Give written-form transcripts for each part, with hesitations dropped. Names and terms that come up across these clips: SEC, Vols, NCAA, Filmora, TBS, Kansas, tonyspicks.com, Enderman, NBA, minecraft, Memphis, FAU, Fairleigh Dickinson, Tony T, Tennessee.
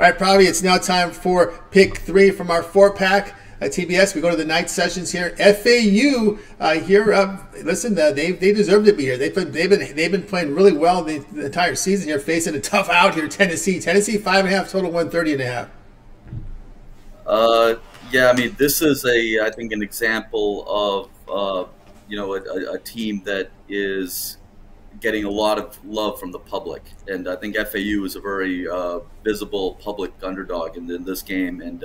All right, probably it's now time for pick three from our four-pack. TBS, we go to the night sessions here. FAU here, listen, they deserve to be here. They've been playing really well the entire season here, facing a tough out here, Tennessee. Tennessee 5.5 total, 130.5. Yeah, I mean, this is I think an example of a team that is getting a lot of love from the public, and I think FAU is a very visible public underdog in this game, and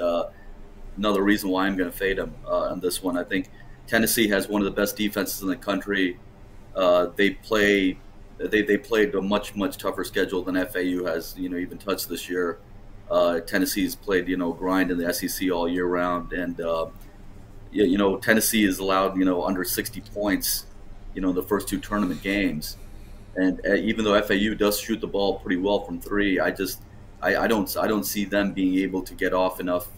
another reason why I'm going to fade them on this one. I think Tennessee has one of the best defenses in the country. They played a much tougher schedule than FAU has even touched this year. Tennessee's played grind in the SEC all year round, and Tennessee is allowed under 60 points in the first two tournament games, and even though FAU does shoot the ball pretty well from three, I don't see them being able to get off enough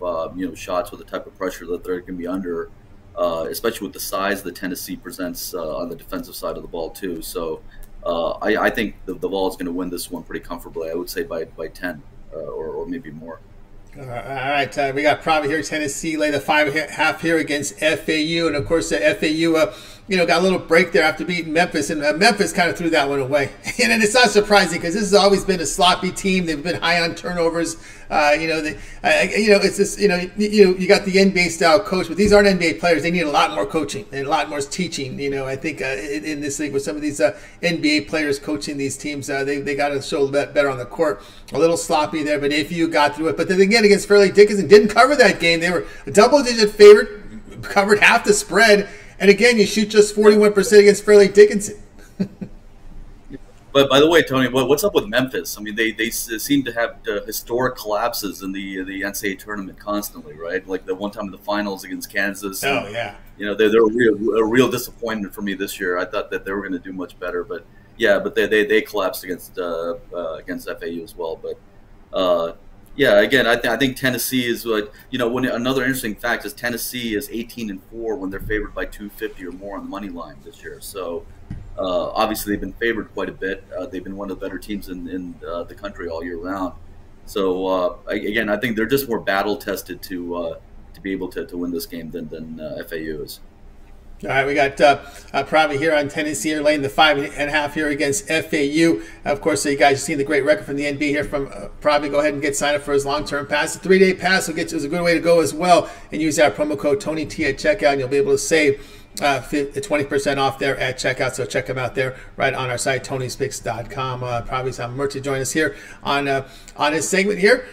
shots with the type of pressure that they're going to be under, especially with the size that Tennessee presents on the defensive side of the ball too. So I think the Vols is going to win this one pretty comfortably. I would say by 10 or maybe more. All right, we got probably here. Tennessee lay the 5.5 here against FAU, and of course the FAU, got a little break there after beating Memphis, and Memphis kind of threw that one away. And it's not surprising because this has always been a sloppy team. They've been high on turnovers. It's this. You got the NBA style coach, but these aren't NBA players. They need a lot more coaching and a lot more teaching. I think in this league with some of these NBA players coaching these teams, they got to show a bit better on the court. A little sloppy there, but if you got through it, but then again, against Fairleigh Dickinson, didn't cover that game. They were a double-digit favorite, covered half the spread, and again, you shoot just 41% against Fairleigh Dickinson. But by the way, Tony, what's up with Memphis? I mean, they seem to have historic collapses in the NCAA tournament constantly, right? Like the one time in the finals against Kansas. Oh, and, yeah. They're a real disappointment for me this year. I thought that they were going to do much better, but yeah, but they collapsed against FAU as well, but. Yeah, again, I think Tennessee is what another interesting fact is Tennessee is 18-4 when they're favored by 250 or more on the money line this year. So obviously they've been favored quite a bit. They've been one of the better teams in the country all year round. So again, I think they're just more battle tested to be able to win this game than FAU is. All right, we got probably here on Tennessee here, laying the 5.5 here against FAU. Of course, so you guys have seen the great record from the NB here from probably. Go ahead and get signed up for his long-term pass. The 3-day pass will get you, is a good way to go as well. And use our promo code TONYT at checkout, and you'll be able to save 20% off there at checkout. So check them out there right on our site, tonyspicks.com. Probably some merch to join us here on this segment here.